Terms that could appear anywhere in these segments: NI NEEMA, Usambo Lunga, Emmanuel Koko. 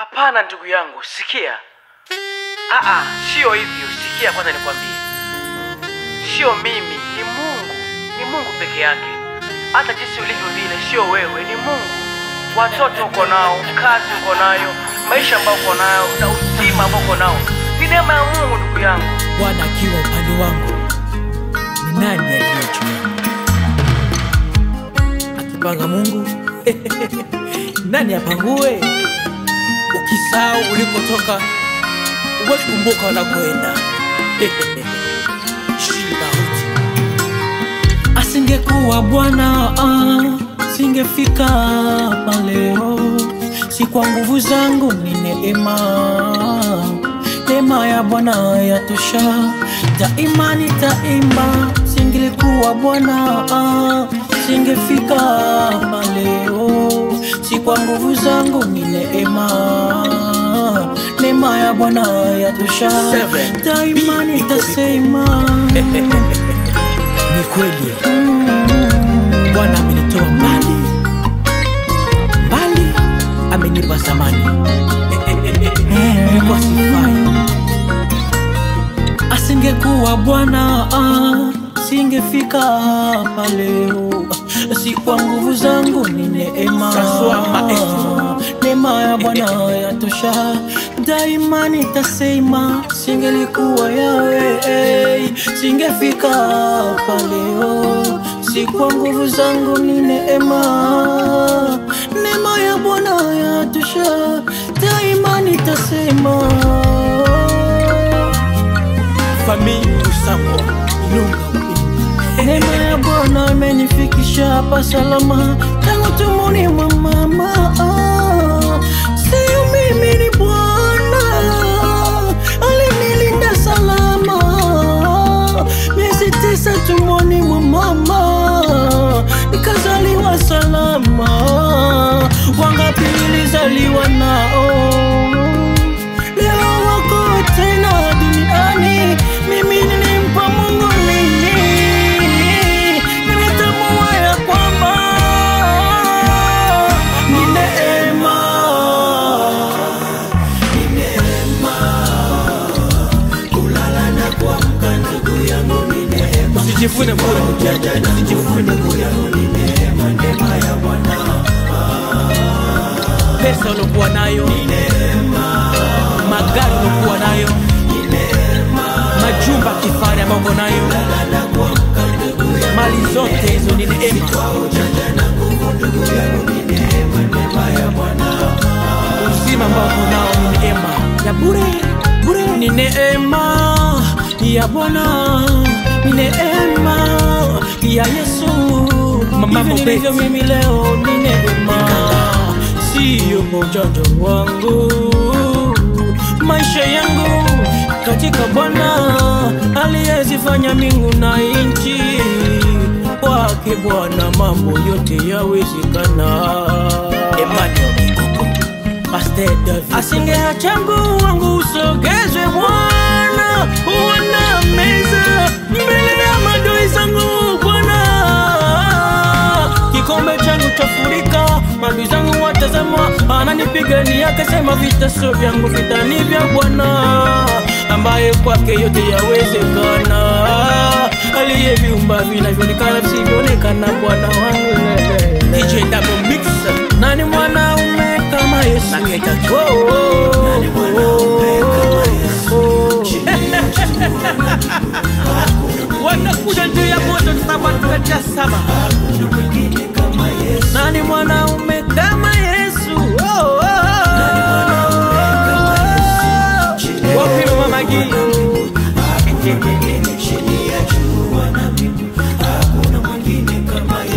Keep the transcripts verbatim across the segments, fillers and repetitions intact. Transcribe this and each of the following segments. Hapana ndugu yangu, sikia. Aa, sio hivyo, sikia kwanza nikwambie. Sio mimi, ni Mungu. Ni Mungu peke yake. Hata jinsi ulivyo vile, sio wewe, ni Mungu. Watoto uko nao, kazi uko nayo, maisha ambayo uko nayo, na uzima ambao uko nao. Ni neema ya Mungu ndugu yangu. Bwana akiwa upande wangu, ni nani aliyechukua? Akipanga Mungu, nani apangue? Ukisahau ulipotoka, huwezi kumbuka unakoenda. Asingekuwa Bwana, singefika hapa leo. Si kwa nguvu zangu, ni neema. Neema ya Bwana yatosha. Daima nitaimba, singekuwa Bwana, singefika hapa leo. Si kwa nguvu zangu, ni neema. Neema ya Bwana yatosha. Daima nitasema ni kweli, Bwana amenitoa mbali, mbali amenipa zamani. Nilikuwa sifai. Asingekuwa Bwana, singefika hapa leo. Si kwa nguvu zangu, ni neema. Neema ya Bwana yatosha. Daima nitasema, singelikuwa yawe, singefika hapa leo. Si kwa nguvu zangu, ni neema. Neema ya Bwana yatosha. Daima nitasema. Familia Usambo Lunga, neema ya Bwana imenifikisha hapa salama. Tangu tumboni mwa mama, sio mimi, ni Bwana alinilinda salama. Miezi tisa tumboni mwa mama, nikazaliwa salama. Wangapi nilizaliwa nao, leo wako tena duniani. Mimi nilimpa Mungu Jifune mbure, jifune mbure. Neema ya Bwana, pesa ulokuwa nayo, magari ulokuwa nayo, majumba kifari ambayo uko nayo, mali zote hizo ni neema. Uzima ambao uko nao ni neema ya bure, bure. Ni neema ya Bwana, neema ya Yesu. Mama mbele mimi leo ni neema, sio mtoto wangu. Maisha yangu katika Bwana, aliyezifanya mbingu na nchi. Kwake Bwana mambo yote yawezekana. Emmanuel Koko, Pastor David. Asingeacha mguu wangu usogezwe Bwana, uona meza mbele ya maadui zangu Bwana. Kikombe changu chafurika, maadui zangu watazama. Ananipigania akasema vita sio vyangu, vita ni vya Bwana, ambaye kwake yote yawezekana. Aliyeviumba vinavyoonekana visivyoonekana, Bwana wangu. D J Double Mix, nani mwanaume kama Yesu? Nani mwanaume kama wanakuja juu ya moto tunapata saba. Nani mwanaume kama Yesu? Wapi mama gii? Hakuna mwingine kama Yesu.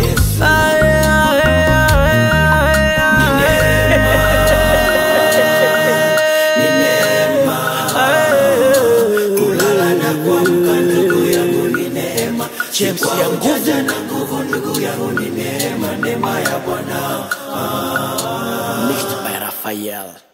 Nicht bei Raphael.